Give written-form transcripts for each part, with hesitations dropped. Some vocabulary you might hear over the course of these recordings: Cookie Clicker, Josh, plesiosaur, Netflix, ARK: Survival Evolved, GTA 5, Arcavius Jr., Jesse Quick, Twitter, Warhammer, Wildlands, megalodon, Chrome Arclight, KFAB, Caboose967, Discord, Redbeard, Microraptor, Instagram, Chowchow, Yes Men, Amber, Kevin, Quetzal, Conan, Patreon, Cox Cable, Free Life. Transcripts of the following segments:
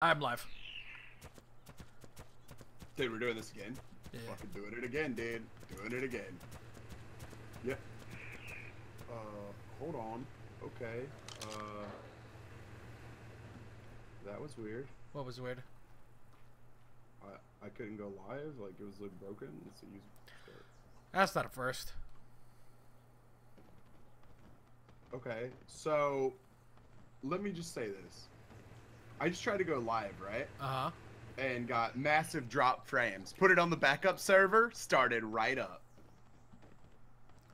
I'm live. Dude, we're doing this again. Yeah. Fucking doing it again, dude. Doing it again. Yep. Hold on. Okay. That was weird. What was weird? I couldn't go live. Like, it was like broken. Let's see. That's not a first. Okay, so let me just say this. I just tried to go live, right? Uh-huh. And got massive drop frames. Put it on the backup server, started right up.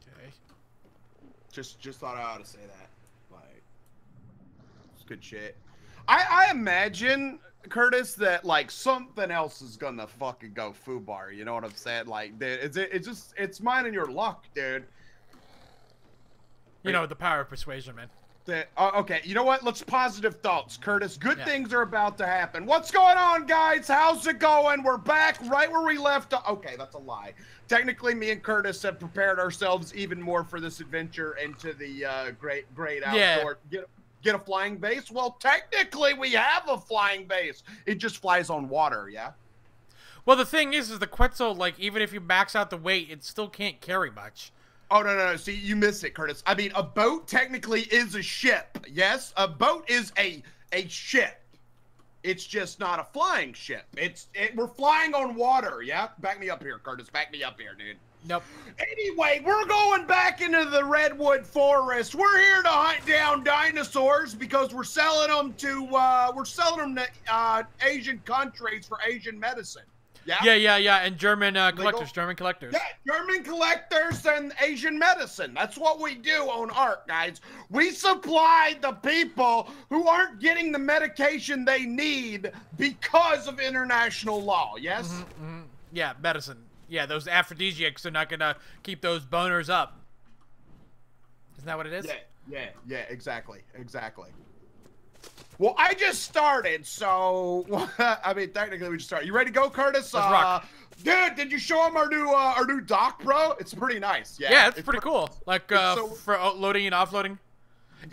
Okay. Just thought I ought to say that. Like, it's good shit. I imagine, Curtis, that like something else is gonna fucking go foobar. You know what I'm saying? Like, dude, it's mine and your luck, dude. You know, the power of persuasion, man. Okay, you know what? Let's positive thoughts, Curtis. Good things are about to happen. What's going on, guys? How's it going? We're back right where we left. Okay, that's a lie. Technically, me and Curtis have prepared ourselves even more for this adventure into the great outdoor. Yeah. Get a flying base? Well, technically, we have a flying base. It just flies on water, yeah? Well, the thing is the Quetzal, like, even if you max out the weight, it still can't carry much. Oh, no, no, no. See, you missed it, Curtis. I mean, a boat technically is a ship. Yes, a boat is a ship. It's just not a flying ship. We're flying on water, yeah? Back me up here, Curtis. Back me up here, dude. Nope. Anyway, we're going back into the Redwood Forest. We're here to hunt down dinosaurs because we're selling them to, Asian countries for Asian medicine. Yeah, yeah, yeah, yeah. And German collectors, German collectors. Yeah, German collectors and Asian medicine. That's what we do on ARK, guys. We supply the people who aren't getting the medication they need because of international law, yes? Mm-hmm, mm-hmm. Yeah, medicine. Yeah, those aphrodisiacs are not going to keep those boners up. Isn't that what it is? Yeah, yeah, yeah, exactly, exactly. Well, I just started, so I mean, technically, we just started. You ready to go, Curtis? Let's rock. Dude, did you show him our new dock, bro? It's pretty nice. Yeah, yeah, it's pretty cool. Like for loading and offloading.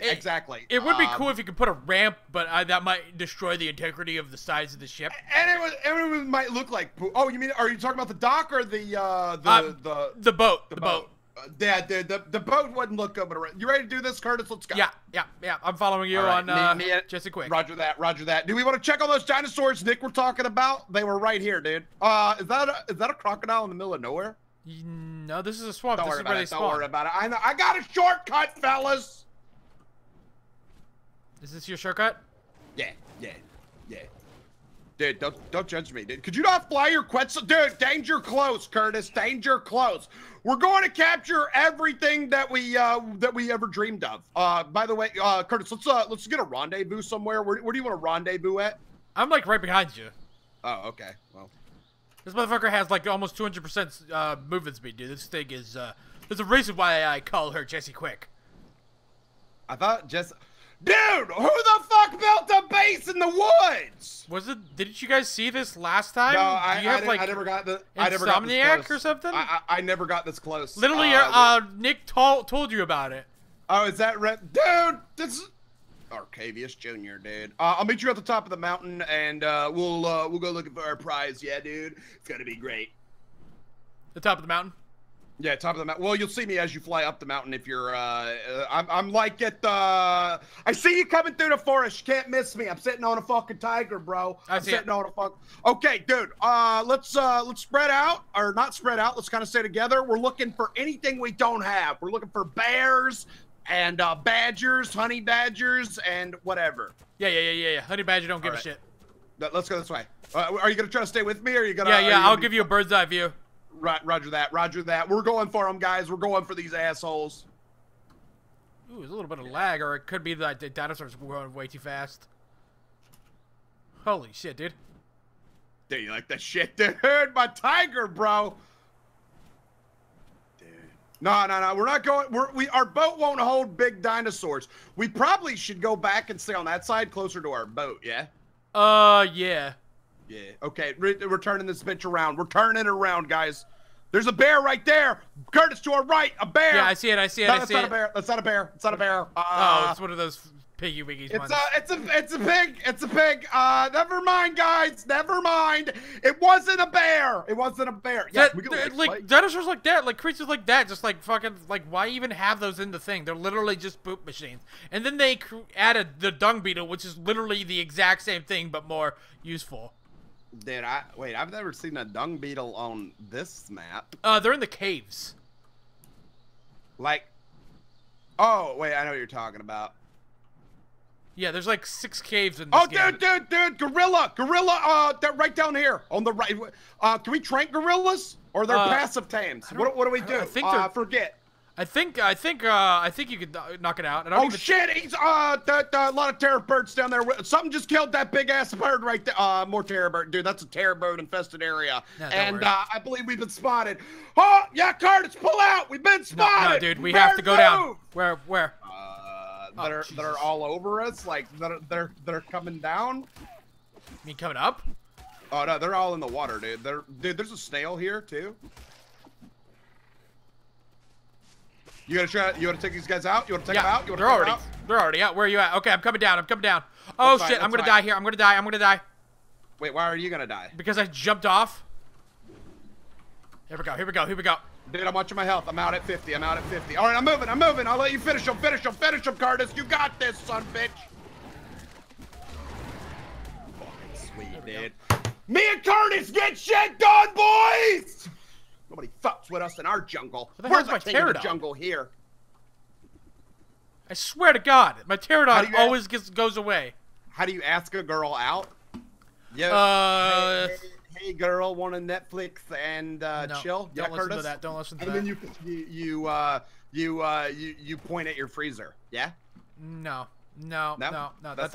Exactly. It would be cool if you could put a ramp, but that might destroy the integrity of the size of the ship. And it might look like poo. Oh, you mean? Are you talking about the dock or the boat? The boat. Yeah, the boat wouldn't look good. You ready to do this, Curtis? Let's go. Yeah, yeah, yeah. I'm following you on Jesse Quick. Roger that, roger that. Do we want to check on those dinosaurs, Nick, we're talking about? They were right here, dude. Is that a crocodile in the middle of nowhere? No, this is a swamp. Don't worry about it. Don't worry about it. I know. I got a shortcut, fellas. Is this your shortcut? Yeah, yeah, yeah. Dude, don't judge me, dude. Could you not fly your Quetzal? Dude, danger close, Curtis. Danger close. We're going to capture everything that we ever dreamed of. By the way, Curtis, let's get a rendezvous somewhere. Where do you want a rendezvous at? I'm like right behind you. Oh, okay. Well, this motherfucker has like almost 200% movement speed, dude. This thing is. There's a reason why I call her Jesse Quick. I thought Jesse. Dude, who the fuck built a base in the woods? Was it? Didn't you guys see this last time? No, I never got the. I never got this close. Insomniac or something. I never got this close. Literally, Nick told you about it. Oh, is that right? Dude, this is Arcavius Jr., dude. I'll meet you at the top of the mountain, and we'll go looking for our prize. Yeah, dude, it's gonna be great. The top of the mountain. Yeah, top of the mountain. Well, you'll see me as you fly up the mountain if you're, I'm like at the, I see you coming through the forest. You can't miss me. I'm sitting on a fucking tiger, bro. I'm sitting on a fuck. Okay, dude, let's spread out, or not spread out. Let's kind of stay together. We're looking for anything we don't have. We're looking for bears and badgers, honey badgers, and whatever. Yeah, yeah, yeah, yeah. Honey badger don't give a shit. Let's go this way. Are you going to try to stay with me, or are you going to? Yeah, yeah, I'll give you a bird's eye view. Right, roger that, roger that. We're going for them, guys. We're going for these assholes. Ooh, there's a little bit of lag, or it could be that the dinosaurs were going way too fast. Holy shit, dude. Dude, you like that shit, dude? My tiger, bro. Dude. No, no, no. We're not going. Our boat won't hold big dinosaurs. We probably should go back and stay on that side, closer to our boat. Yeah. Yeah. Yeah. Okay, we're turning this bitch around. We're turning it around, guys. There's a bear right there. Curtis, to our right, a bear. Yeah, I see it. I see it. No, that's not a bear. That's not a bear. It's not a bear. Oh, it's one of those Piggy Wiggy's money. It's a pig. It's a pig. Never mind, guys. Never mind. It wasn't a bear. It wasn't a bear. Yeah, that, we can, like dinosaurs like that, like creatures like that, just like fucking, like why even have those in the thing? They're literally just poop machines. And then they added the dung beetle, which is literally the exact same thing but more useful. Dude, wait. I've never seen a dung beetle on this map. They're in the caves. Like, oh wait, I know what you're talking about. Yeah, there's like 6 caves in this game. Dude, gorilla! Gorilla, they're right down here, on the right. Can we trank gorillas? Or they're passive tams? What do we do? I think they're... forget. I think you could knock it out. Oh shit, he's, a lot of terror birds down there. Something just killed that big ass bird right there. More terror bird. Dude, that's a terror bird infested area. No, and, I believe we've been spotted. Oh, yeah, Curtis, pull out! We've been spotted! No, dude, we have to go down. Where? That are all over us, like they're coming down. You mean coming up? Oh no, they're all in the water, dude. Dude, there's a snail here too. You gotta take these guys out. You wanna take them out? You wanna they're already out. Where are you at? Okay, I'm coming down. I'm coming down. Oh shit, I'm gonna die here. I'm gonna die. I'm gonna die. Wait, why are you gonna die? Because I jumped off. Here we go. Here we go. Here we go. Dude, I'm watching my health. I'm out at 50. I'm out at 50. All right, I'm moving. I'm moving. I'll let you finish him. Finish him. Finish him, Curtis. You got this, son of a bitch. Fucking sweet, dude. Me and Curtis get shit done, boys. Nobody fucks with us in our jungle. Where's my pterodon jungle here? I swear to God, my pterodon always goes away. How do you ask a girl out? Yeah. Hey girl, want to Netflix and chill? Don't listen to that. Don't listen to that. And then you point at your freezer. Yeah. No. That's not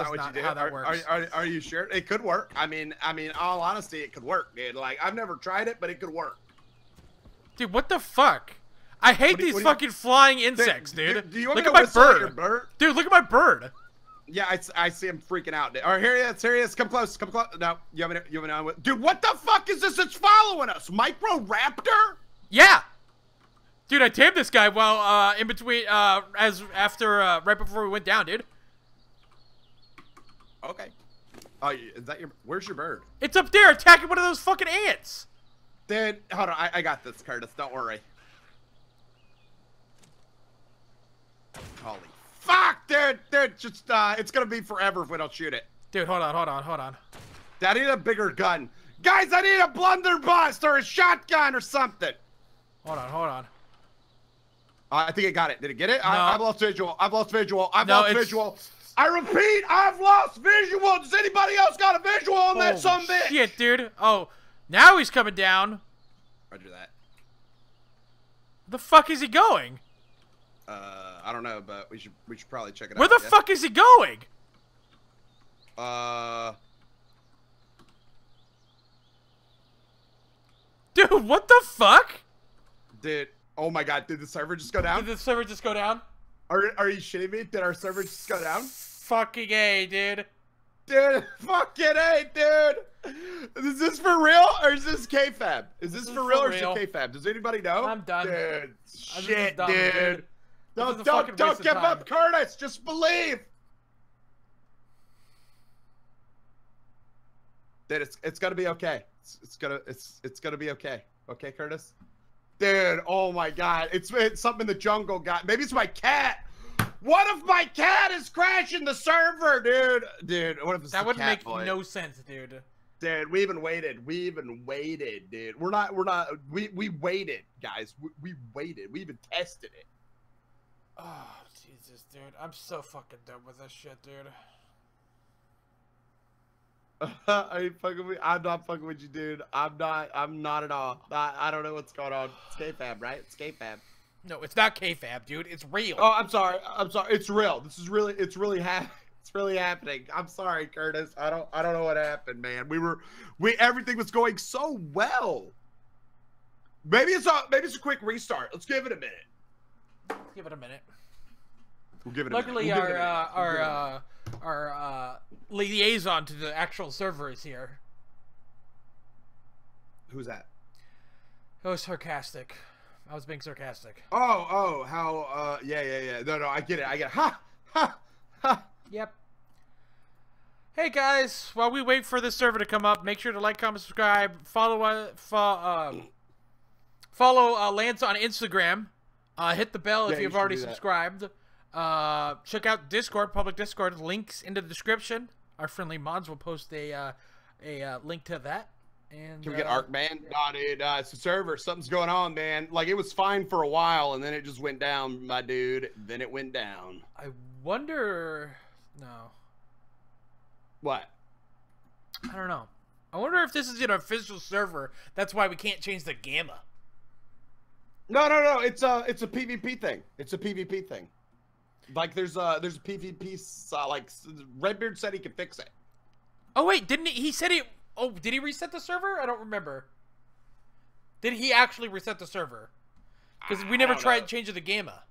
what you do. How that works. Are you sure? It could work. I mean, all honesty, it could work, dude. Like I've never tried it, but it could work. Dude, what the fuck? I hate these fucking flying insects, dude. Do you want me to whistle at your bird? Dude, look at my bird. Yeah, I see him freaking out. Dude. All right, here he is. Here he is. Come close. Come close. No, you haven't. Dude, what the fuck is this that's following us? Microraptor? Yeah. Dude, I tamed this guy while in between, right before we went down, dude. Okay. Oh, is that your? Where's your bird? It's up there attacking one of those fucking ants. Dude, hold on. I got this, Curtis. Don't worry. Holy. Fuck, dude, just, it's gonna be forever if we don't shoot it. Dude, hold on. I need a bigger gun. Guys, I need a blunderbuss or a shotgun or something. Hold on. I think I got it. Did it get it? No. I've lost visual. I've lost visual. I repeat, I've lost visual. Does anybody else got a visual on that son of a bitch? Shit, dude. Oh, now he's coming down. Roger that. The fuck is he going? I don't know, but we should probably check it out. Where the fuck is he going? Dude, what the fuck? Dude, oh my God, did the server just go down? Did the server just go down? Are you shitting me? Did our server just go down? Fucking A, dude. Dude, fucking A, dude. Is this for real or is this KFAB? Is it KFAB? Does anybody know? I'm done. Dude, shit, dude. Don't give up, Curtis! Just believe! Dude, it's gonna be okay. It's gonna be okay. Okay, Curtis? Dude, oh my God. It's something in the jungle got. Maybe it's my cat! What if my cat is crashing the server, dude? Dude, what if it's the cat? That would make no sense, dude. Dude, we even waited. Dude. We waited, guys. We waited. We even tested it. Oh, Jesus, dude. I'm so fucking done with this shit, dude. Are you fucking with me? I'm not fucking with you, dude. I'm not at all. I don't know what's going on. It's KFAB, right? It's KFAB. No, it's not KFAB, dude. It's real. Oh, I'm sorry. It's real. This is really, it's really happening. I'm sorry, Curtis. I don't know what happened, man. Everything was going so well. Maybe it's a quick restart. Let's give it a minute. We'll give it a minute. Luckily, our liaison to the actual server is here. Who's that? Oh, sarcastic. I was being sarcastic. Oh, how? Yeah. No, I get it. Ha, ha, ha, Yep. Hey guys, while we wait for this server to come up, make sure to like, comment, subscribe, follow Lance on Instagram, hit the bell if you've already subscribed. Check out Discord, public Discord, links in the description. Our friendly mods will post a link to that. And can we get ARK, man? God, dude, it's a server. Something's going on, man. Like, it was fine for a while, and then it just went down, my dude. Then it went down. I wonder... No. What? I don't know. I wonder if this is an official server. That's why we can't change the gamma. No, no, no. It's a PvP thing. It's a PvP thing. Like, there's a PvP, like, Redbeard said he could fix it. Oh, wait, didn't he? He said he... Oh, did he reset the server? I don't remember. Did he actually reset the server? Because we never tried changing the gamma.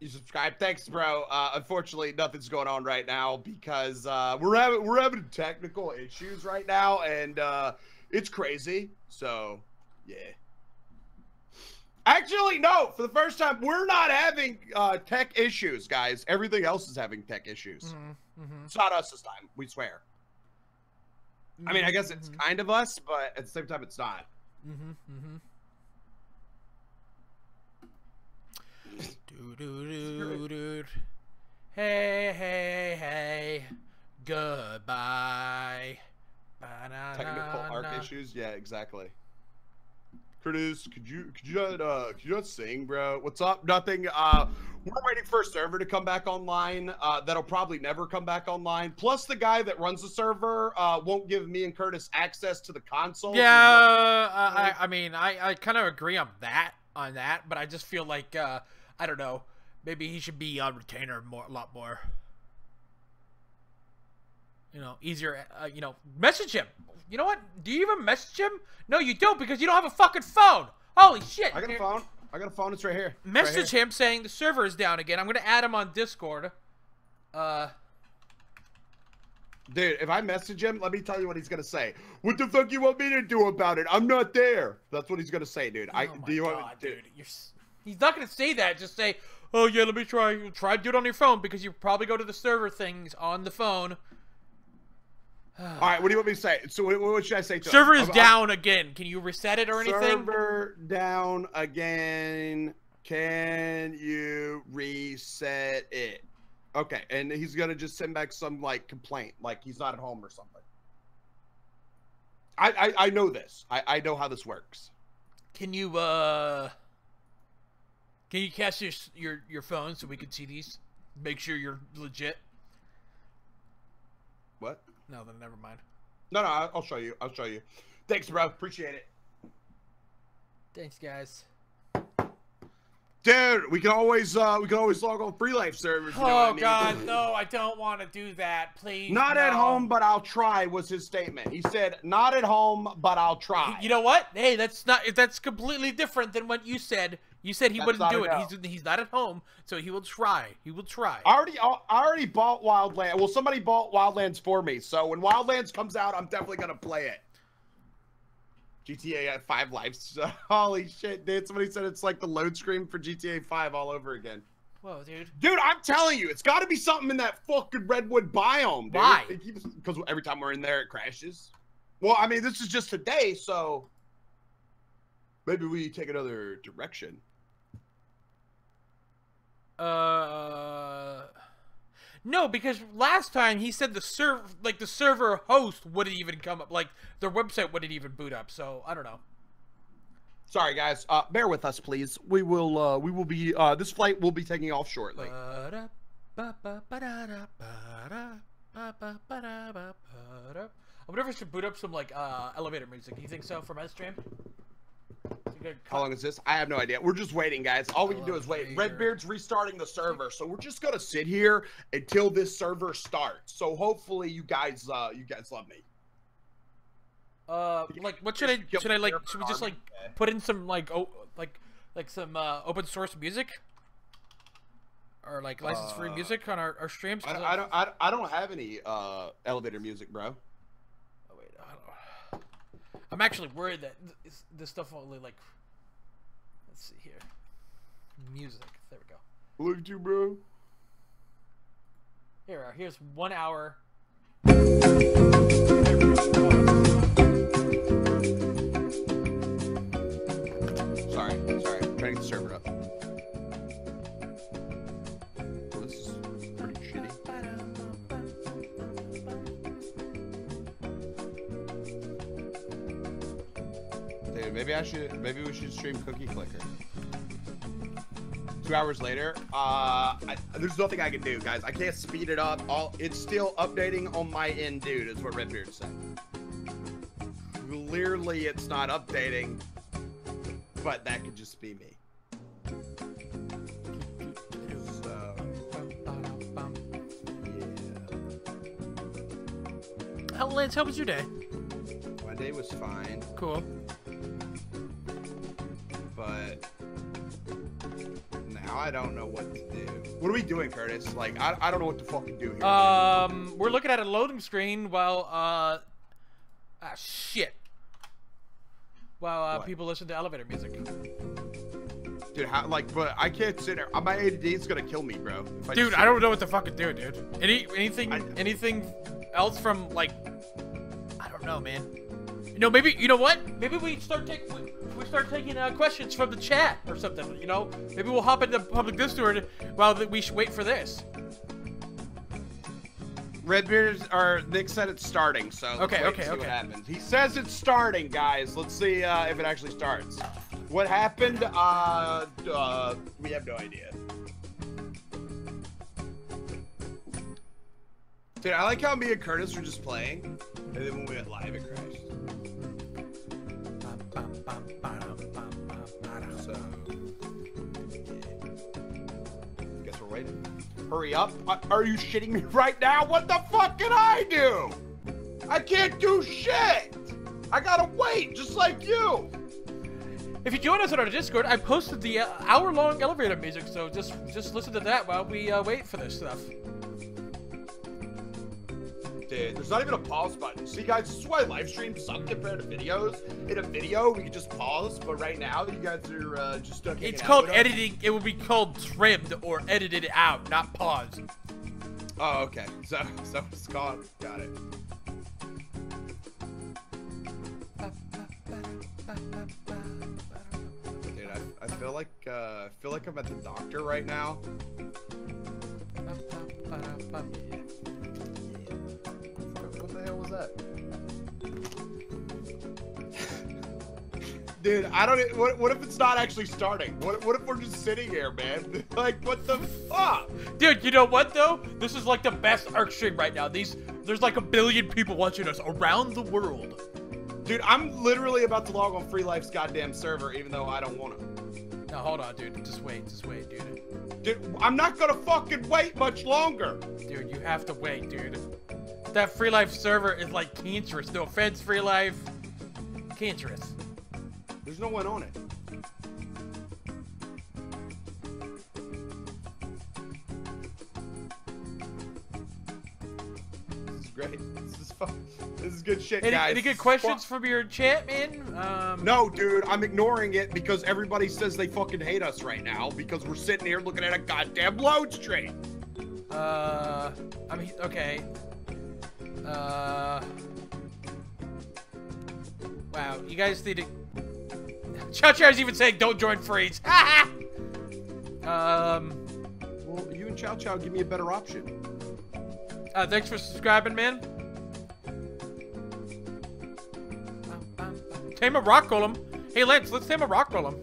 You subscribe, thanks, bro. Unfortunately, nothing's going on right now because we're having technical issues right now, and it's crazy. So, yeah. Actually, no. For the first time, we're not having tech issues, guys. Everything else is having tech issues. Mm-hmm. It's not us this time. We swear. I mean, I guess it's kind of us, but at the same time, it's not. Hey, hey, hey. Goodbye. Technical ARK issues? Yeah, exactly. Curtis, could you not sing, bro? What's up? Nothing. We're waiting for a server to come back online. That'll probably never come back online. Plus, the guy that runs the server won't give me and Curtis access to the console. Yeah, I mean, I kind of agree on that, but I just feel like I don't know. Maybe he should be on retainer a lot more. You know, easier. You know, message him. You know what? Do you even message him? No, you don't, because you don't have a fucking phone. Holy shit! I got a phone. I got a phone. It's right here. Message him saying the server is down again. I'm gonna add him on Discord. Dude, if I message him, let me tell you what he's gonna say. What the fuck you want me to do about it? I'm not there. That's what he's gonna say, dude. Oh my God, dude, he's not gonna say that. Just say, oh yeah, let me try to do it on your phone, because you probably go to the server things on the phone. All right, what do you want me to say? So what should I say to him? Server is down again. Can you reset it or anything? Server down again. Can you reset it? Okay, and he's going to just send back some, like, complaint. Like, he's not at home or something. I know this. I know how this works. Can you cast your phone so we can see these? Make sure you're legit. What? No, then never mind. No, no, I'll show you. I'll show you. Thanks, bro. Appreciate it. Thanks, guys. Dude, we can always log on Free Life servers. You know what I mean? God, no! I don't want to do that. Please. Not at home, but I'll try was his statement. He said, "Not at home, but I'll try." You know what? Hey, that's not. That's completely different than what you said. You said he wouldn't do it. He's not at home, so he will try. He will try. I already bought Wildlands. Well, somebody bought Wildlands for me, so when Wildlands comes out, I'm definitely going to play it. GTA 5 live. Holy shit, dude. Somebody said it's like the load screen for GTA 5 all over again. Whoa, dude. Dude, I'm telling you, it's got to be something in that fucking redwood biome, dude. Why? Because every time we're in there, it crashes. Well, I mean, this is just today, so maybe we take another direction. No, because last time he said the server, like the server host wouldn't even come up, like their website wouldn't even boot up. So I don't know. Sorry guys, bear with us, please. We will be, this flight will be taking off shortly. I wonder if I should boot up some like elevator music. Do you think so for my stream? How long is this? I have no idea. We're just waiting, guys. All we can do is wait. Redbeard's restarting the server, so we're just gonna sit here until this server starts. So hopefully, you guys love me. Like, what should I? Should I like? Should we just like put in some like some open source music or like license free music on our streams? I don't have any elevator music, bro. I'm actually worried that this stuff only like. Let's see here. Music. There we go. Look at you, bro. Here we are. Here's 1 hour. Sorry. I'm trying to get the server up. Well, this is pretty shitty. Dude, maybe we should stream Cookie Clicker. 2 hours later, there's nothing I can do, guys. I can't speed it up. It's still updating on my end, dude, is what Redbeard said. Clearly, it's not updating, but that could just be me. So, yeah. How, Lance, how was your day? My day was fine. Cool. But... I don't know what to do. What are we doing, Curtis? Like, I don't know what to fucking do here. We're looking at a loading screen while, people listen to elevator music. Dude, but I can't sit there. My ADD is gonna kill me, bro. Dude, I don't know what to fucking do, dude. Anything else from, like, I don't know, man. You know, maybe, you know what? Maybe we start taking... We start taking questions from the chat or something, you know? Maybe we'll hop into public Discord while we should wait for this. Redbeard, or Nick said it's starting, so let's see what happens. He says it's starting, guys. Let's see if it actually starts. What happened? We have no idea. Dude, I like how me and Curtis were just playing, and then when we went live, it crashed. So, yeah. Guess we're waiting. Hurry up. Are you shitting me right now? What the fuck can I do? I can't do shit. I gotta wait, just like you. If you join us on our Discord, I posted the hour-long elevator music, so just listen to that while we wait for this stuff. Dude, there's not even a pause button. See, guys, this is why live streams suck compared to videos. In a video, we could just pause, but right now, you guys are just stuck. It's called editing. It would be called trimmed or edited out, not paused. Oh, okay. So it's gone. Got it. Dude, I feel like I'm at the doctor right now. Yeah. Dude, I don't. What if it's not actually starting? What if we're just sitting here, man? Like, what the fuck? Dude, you know what though? This is like the best ARK stream right now. There's like 1 billion people watching us around the world. Dude, I'm literally about to log on Free Life's goddamn server, even though I don't want to. Now hold on, dude. Just wait, dude. Dude, I'm not gonna fucking wait much longer. Dude, you have to wait, dude. That Free Life server is like cancerous. No offense, Free Life. Cancerous. There's no one on it. This is great. This is fun. This is good shit, guys. Any good questions from your chat, man? No, dude. I'm ignoring it because everybody says they fucking hate us right now because we're sitting here looking at a goddamn load stream. I mean, okay. Wow, you guys need to... Chowchow's even saying, don't join Freeze. Ha ha! Well, you and Chowchow give me a better option. Thanks for subscribing, man. Tame a rock golem. Hey, Lance, let's tame a rock golem.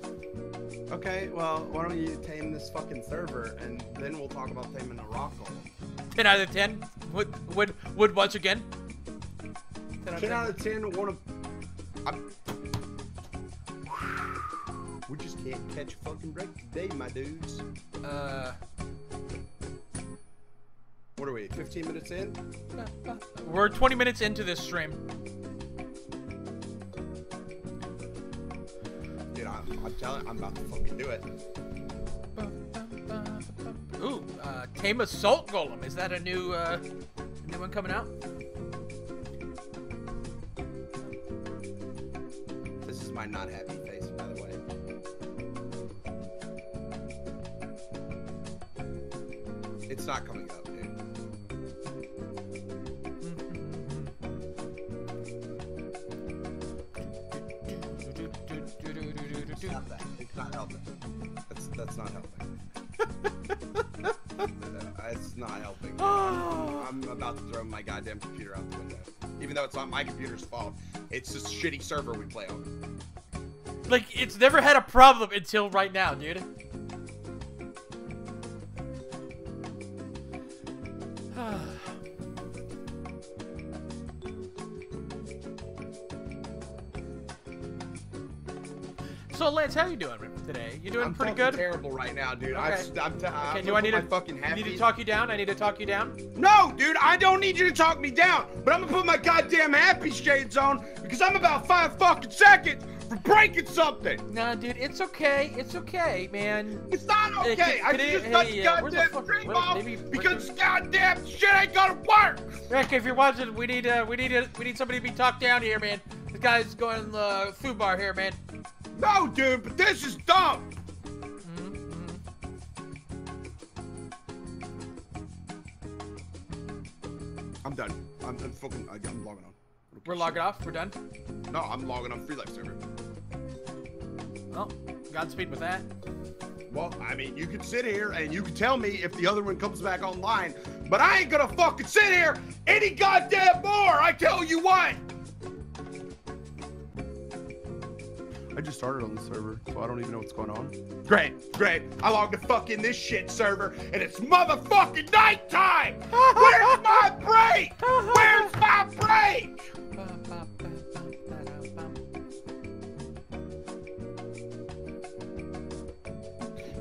Okay, well, why don't you tame this fucking server, and then we'll talk about taming a rock golem. 10 out of 10. Would once again. 10 out of 10. We just can't catch a fucking break today, my dudes. What are we, 15 minutes in? We're 20 minutes into this stream. Dude, I'm telling you, I'm about to fucking do it. Ooh, Tame Assault Golem. Is that a new one coming out? This is my not happy face, by the way. It's not coming up, dude. helping. That's not helping. It's not helping. I'm about to throw my goddamn computer out the window. Even though it's not my computer's fault, it's this shitty server we play on. Like, it's never had a problem until right now, dude. So Lance, how you doing today? You doing pretty good? I'm terrible right now, dude. Okay. Okay, do I need to fucking happy? Need to talk you down? I need to talk you down? No, dude, I don't need you to talk me down. But I'm gonna put my goddamn happy shades on because I'm about 5 fucking seconds from breaking something. Nah, dude, it's okay. It's okay, man. It's not okay. I just got the goddamn stream off because goddamn shit ain't gonna work. Rick, if you're watching, we need somebody to be talked down here, man. This guy's going to the food bar here, man. No, dude, but this is dumb. I'm done. I'm logging on. We're logging off? We're done? No, I'm logging on Free Life server. Well, Godspeed with that. Well, I mean, you could sit here and you could tell me if the other one comes back online, but I ain't gonna fucking sit here any goddamn more, I tell you what. I just started on the server, so I don't even know what's going on. Great, great. I logged the fuck in this shit server, and it's motherfucking nighttime! Where's my break? Where's my break?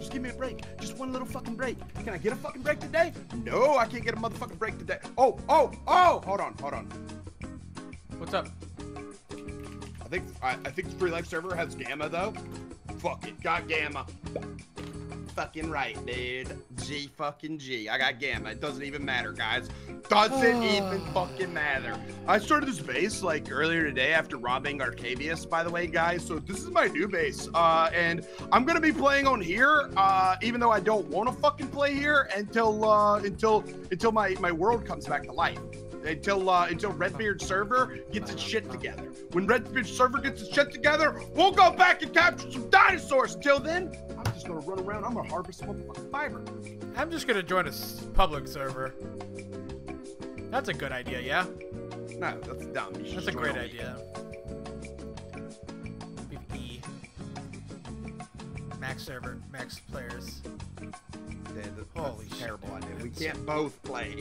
Just give me a break. Just one little fucking break. Can I get a fucking break today? No, I can't get a motherfucking break today. Oh! Hold on. What's up? I think the Free Life server has Gamma though. Fuck it, got Gamma. Fucking right, dude. G fucking G. I got Gamma. It doesn't even matter, guys. Doesn't even fucking matter. I started this base like earlier today after robbing Arcavius, by the way, guys. So this is my new base, and I'm gonna be playing on here, even though I don't want to fucking play here until my world comes back to life. Until Redbeard's server gets its shit together. When Redbeard's server gets its shit together, we'll go back and capture some dinosaurs. Until then, I'm just gonna run around. I'm gonna harvest motherfucking fiber. I'm just gonna join a public server. That's a good idea, yeah? No, that's dumb. That's a great idea. E. Max server, max players. Holy shit. Terrible idea. We can't both play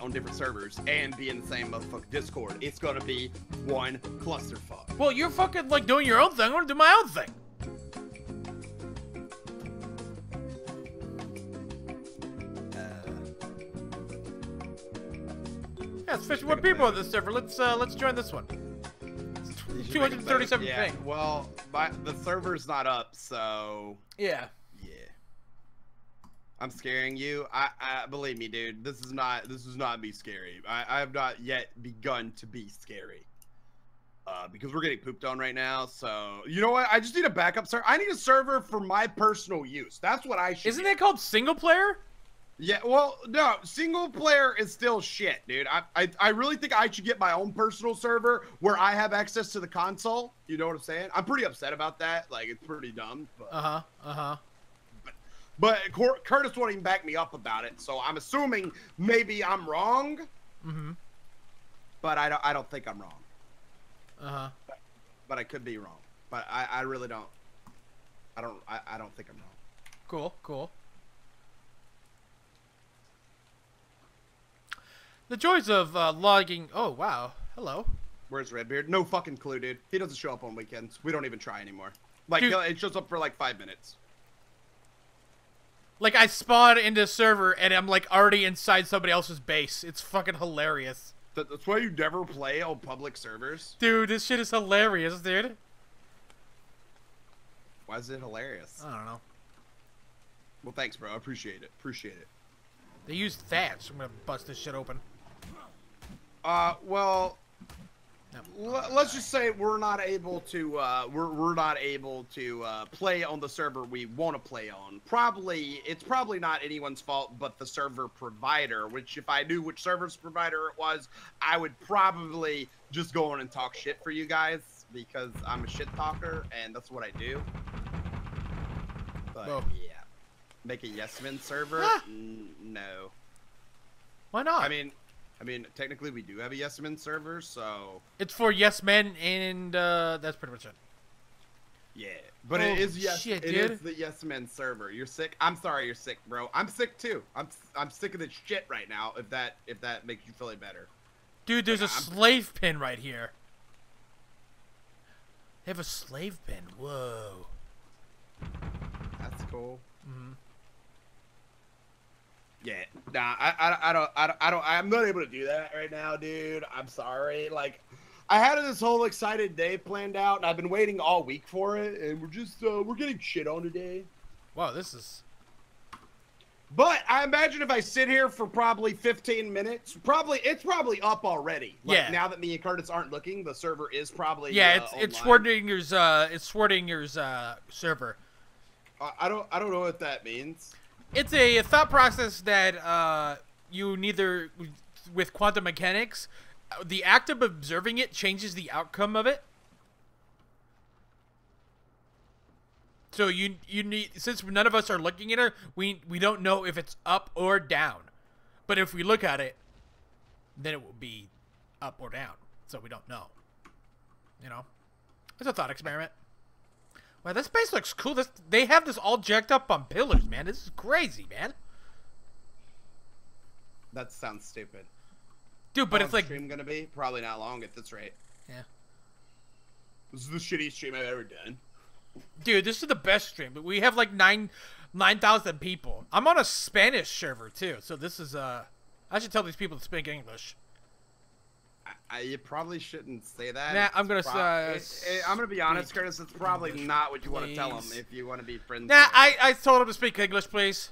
on different servers and be in the same motherfucking Discord. It's gonna be one clusterfuck. Well, you're fucking like doing your own thing. I'm gonna do my own thing. Yeah, it's 51 people on this server. Let's join this one. It's 237 ping. Well, the server's not up, so yeah. I'm scaring you. I believe me, dude. This is not me scary. I have not yet begun to be scary. Because we're getting pooped on right now. So you know what? I just need a backup server. I need a server for my personal use. That's what I should. Isn't that called single player? Yeah. Well, no. Single player is still shit, dude. I really think I should get my own personal server where I have access to the console. You know what I'm saying? I'm pretty upset about that. Like, it's pretty dumb. But Curtis won't even back me up about it, so I'm assuming maybe I'm wrong. Mm-hmm. But I don't think I'm wrong. Uh-huh. But I could be wrong. But I really don't. I don't think I'm wrong. Cool, cool. The joys of logging. Oh wow. Hello. Where's Redbeard? No fucking clue, dude. He doesn't show up on weekends. We don't even try anymore. Like, dude, it shows up for like 5 minutes. Like, I spawn into a server, and I'm, like, already inside somebody else's base. It's fucking hilarious. That's why you never play on public servers? Dude, this shit is hilarious, dude. Why is it hilarious? I don't know. Well, thanks, bro. I appreciate it. They use thatch. I'm gonna bust this shit open. Well... Let's just say we're not able to play on the server we want to play on. It's probably not anyone's fault but the server provider, which if I knew which service provider it was, I would probably just go on and talk shit for you guys because I'm a shit talker and that's what I do. But oh. Yeah. Make a Yes Men server? No. Why not? I mean, technically we do have a Yes Men server, so it's for Yes Men, and that's pretty much it. Yeah, but it is it is the Yes Men server. You're sick. I'm sorry, you're sick, bro. I'm sick too. I'm sick of this shit right now. If that makes you feel any better, dude. There's a slave pen right here. They have a slave pen. Whoa. That's cool. Mm-hmm. Yeah, nah, I'm not able to do that right now, dude. I'm sorry. Like, I had this whole excited day planned out, and I've been waiting all week for it, and we're just, we're getting shit on today. Wow, this is... But I imagine if I sit here for probably 15 minutes, it's probably up already. Like, yeah. Now that me and Curtis aren't looking, the server is probably it's Schwartinger's server. I don't know what that means. It's a thought process that you neither, with quantum mechanics, the act of observing it changes the outcome of it. So you need, since none of us are looking at it, we don't know if it's up or down. But if we look at it, then it will be up or down. So we don't know. You know, it's a thought experiment. Wow, this base looks cool. They have this all jacked up on pillars, man. This is crazy, man. That sounds stupid. Dude, but it's like... How long is the stream gonna be? Probably not long at this rate. Yeah. This is the shittiest stream I've ever done. Dude, this is the best stream. But we have like 9,000 people. I'm on a Spanish server, too. So this is, I should tell these people to speak English. You probably shouldn't say that. Nah, I'm gonna be honest, Curtis. It's probably English, not what you want to tell him if you want to be friends. Nah, I told him to speak English, please.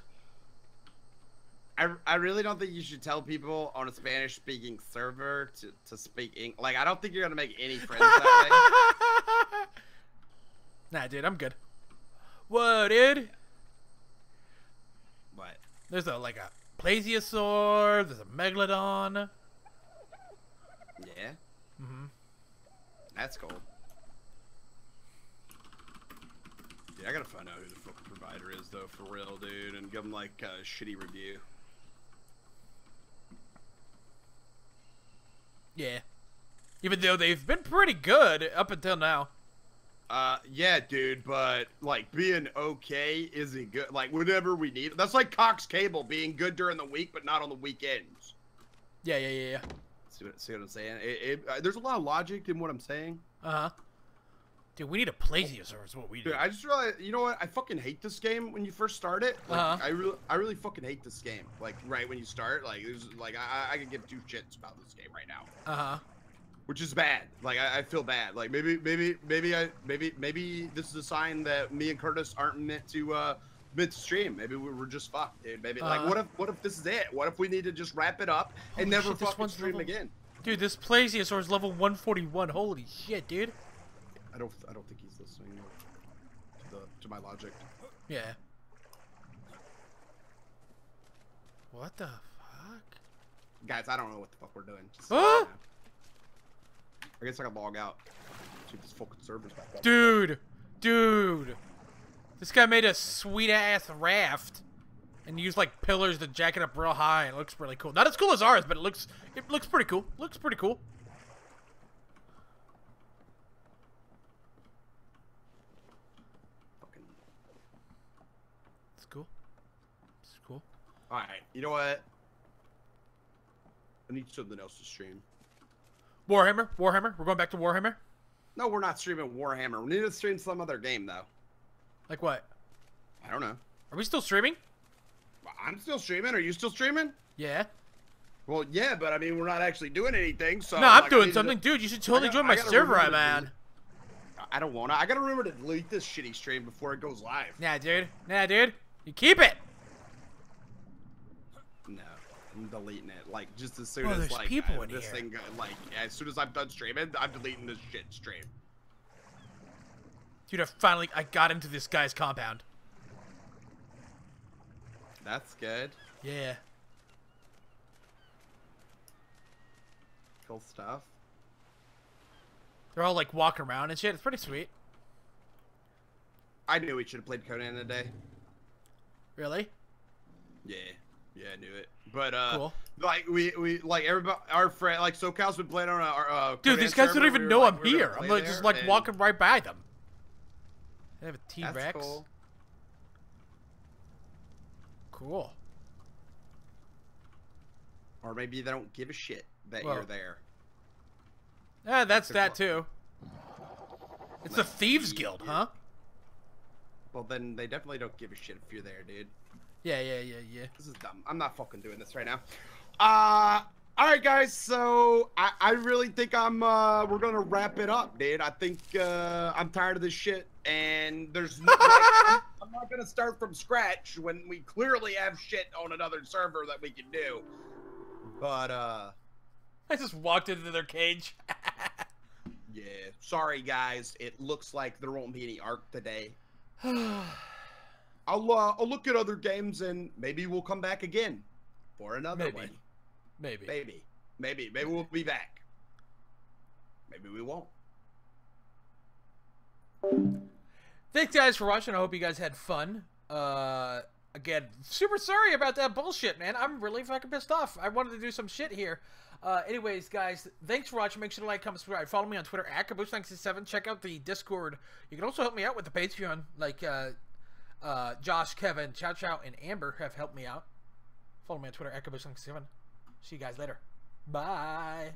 I really don't think you should tell people on a Spanish-speaking server to speak English. Like, I don't think you're gonna make any friends that way. Nah, dude, I'm good. Whoa, dude. What? There's like a plesiosaur. There's a megalodon. Yeah. Mm-hmm. That's cool. Dude, I gotta find out who the fucking provider is, though, for real, dude, and give them, like, a shitty review. Yeah. Even though they've been pretty good up until now. Yeah, dude, but, like, being okay isn't good. Like, whatever we need. That's like Cox Cable being good during the week, but not on the weekends. Yeah. See what I'm saying? There's a lot of logic in what I'm saying. Uh-huh. Dude, we need a plesiosaur is what we do. Dude, I just realized, you know what? I fucking hate this game when you first start it. Like, uh-huh. I really fucking hate this game. Like, right when you start, like, there's, like, I can give two shits about this game right now. Uh-huh. Which is bad. Like, I feel bad. Like, maybe this is a sign that me and Curtis aren't meant to, midstream. Maybe we're just fucked, dude. Maybe like what if this is it? What if we need to just wrap it up and never fucking stream again? Dude, this plesiosaur is level 141. Holy shit, dude. I don't think he's listening to my logic. Yeah. What the fuck? Guys, I don't know what the fuck we're doing. Just I guess I can log out. Shoot, this fucking server's back up. Dude. This guy made a sweet-ass raft and used, like, pillars to jack it up real high. It looks really cool. Not as cool as ours, but it looks pretty cool. Looks pretty cool. It's cool. It's cool. All right. You know what? I need something else to stream. Warhammer. We're going back to Warhammer? No, we're not streaming Warhammer. We need to stream some other game, though. Like what? I don't know. Are we still streaming? I'm still streaming. Are you still streaming? Yeah. Well, yeah, but I mean, we're not actually doing anything, so... No, I'm like, doing something. Dude, you should totally join my server I'm on. I don't want to. I gotta remember to delete this shitty stream before it goes live. Nah, dude. You keep it. No. I'm deleting it. Like, just as soon as, like, as soon as I'm done streaming, I'm deleting this shit stream. Dude, I got into this guy's compound. That's good. Yeah. Cool stuff. They're all, like, walking around and shit. It's pretty sweet. I knew we should have played Conan today. Really? Yeah. Yeah, I knew it. But cool. Like we like everybody, our friend, like SoCal's been playing on our dude, these guys server. Don't even know I'm here. I'm like just like walking right by them. They have a T-Rex. Cool. Cool. Or maybe they don't give a shit that you're there. Yeah, that's that too. It's the Thieves Guild, huh? Well, then they definitely don't give a shit if you're there, dude. Yeah. This is dumb. I'm not fucking doing this right now. All right, guys. So I really think we're gonna wrap it up, dude. I think I'm tired of this shit, and there's no, I'm not gonna start from scratch when we clearly have shit on another server that we can do. But I just walked into their cage. Yeah. Sorry, guys. It looks like there won't be any ARK today. I'll look at other games and maybe we'll come back again for another one. Maybe we'll be back. Maybe we won't. Thanks guys for watching. I hope you guys had fun. Again, super sorry about that bullshit, man. I'm really fucking pissed off. I wanted to do some shit here. Anyways, guys, thanks for watching. Make sure to like, comment, subscribe. Follow me on Twitter at Caboose967. Check out the Discord. You can also help me out with the Patreon, like Josh, Kevin, Chow Chow, and Amber have helped me out. Follow me on Twitter at Caboose967. See you guys later. Bye.